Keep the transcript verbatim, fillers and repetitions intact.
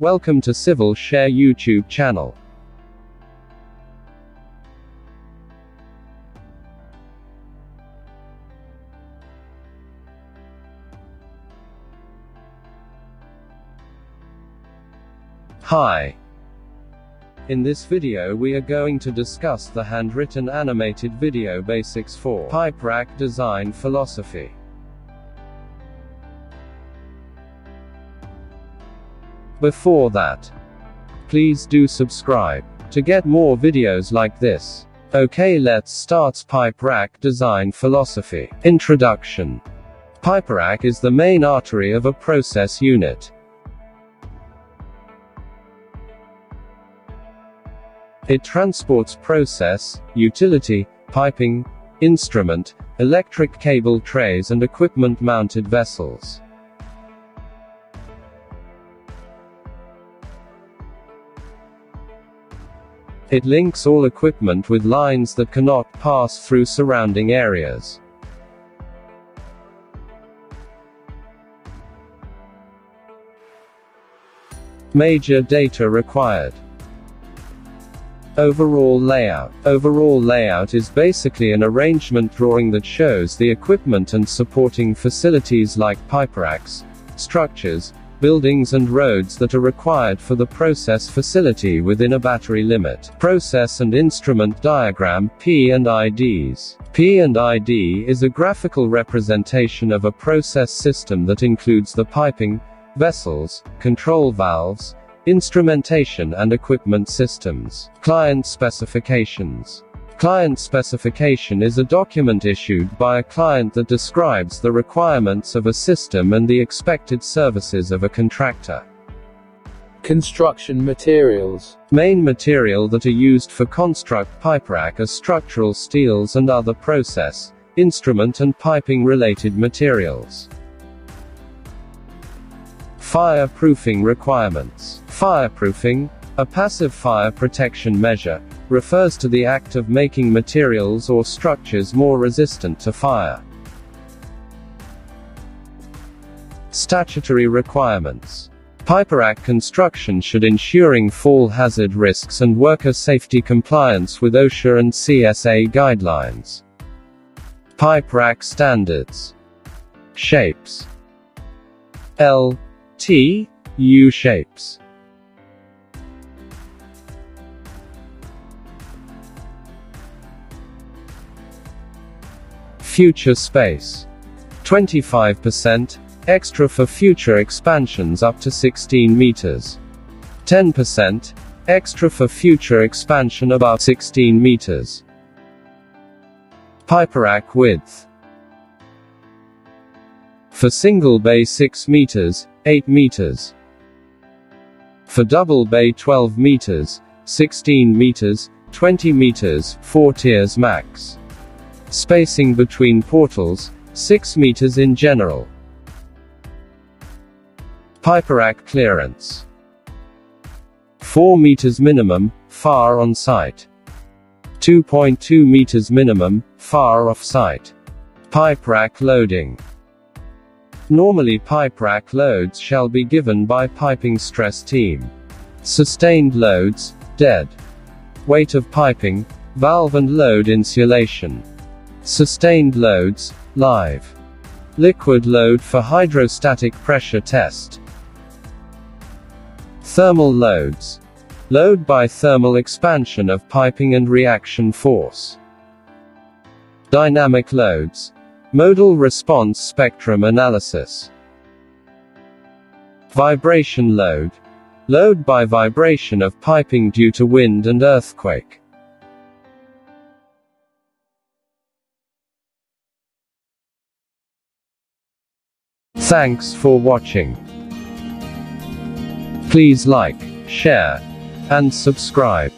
Welcome to Civil Share YouTube channel. Hi. In this video we are going to discuss the handwritten animated video basics for PIPERACK design philosophy. Before that, please do subscribe to get more videos like this. Okay, let's start. PIPERACK design philosophy. Introduction. PIPERACK is the main artery of a process unit. It transports process, utility, piping, instrument, electric cable trays and equipment-mounted vessels. It links all equipment with lines that cannot pass through surrounding areas. Major data required. Overall layout. Overall layout is basically an arrangement drawing that shows the equipment and supporting facilities like piperacks, structures, buildings and roads that are required for the process facility within a battery limit. Process and instrument diagram, P and I Ds. P and I D is a graphical representation of a process system that includes the piping, vessels, control valves, instrumentation and equipment systems. Client specifications. Client specification is a document issued by a client that describes the requirements of a system and the expected services of a contractor. Construction materials. Main material that are used for construct PIPERACK are structural steels and other process, instrument and piping related materials. Fireproofing requirements. Fireproofing, a passive fire protection measure, refers to the act of making materials or structures more resistant to fire. Statutory requirements. PIPERACK construction should ensuring fall hazard risks and worker safety compliance with OSHA and C S A guidelines. PIPERACK standards. Shapes. L, T, U shapes. Future space. twenty-five percent, extra for future expansions up to sixteen meters. ten percent, extra for future expansion above sixteen meters. PIPERACK width. For single bay six meters, eight meters. For double bay twelve meters, sixteen meters, twenty meters, four tiers max. Spacing between portals, six meters in general. PIPERACK clearance. four meters minimum, far on site. two point two meters minimum, far off site. PIPERACK loading. Normally PIPERACK loads shall be given by piping stress team. Sustained loads, dead. Weight of piping, valve and load insulation. Sustained loads, live. Liquid load for hydrostatic pressure test. Thermal loads. Load by thermal expansion of piping and reaction force. Dynamic loads. Modal response spectrum analysis. Vibration load. Load by vibration of piping due to wind and earthquake. Thanks for watching. Please like, share, and subscribe.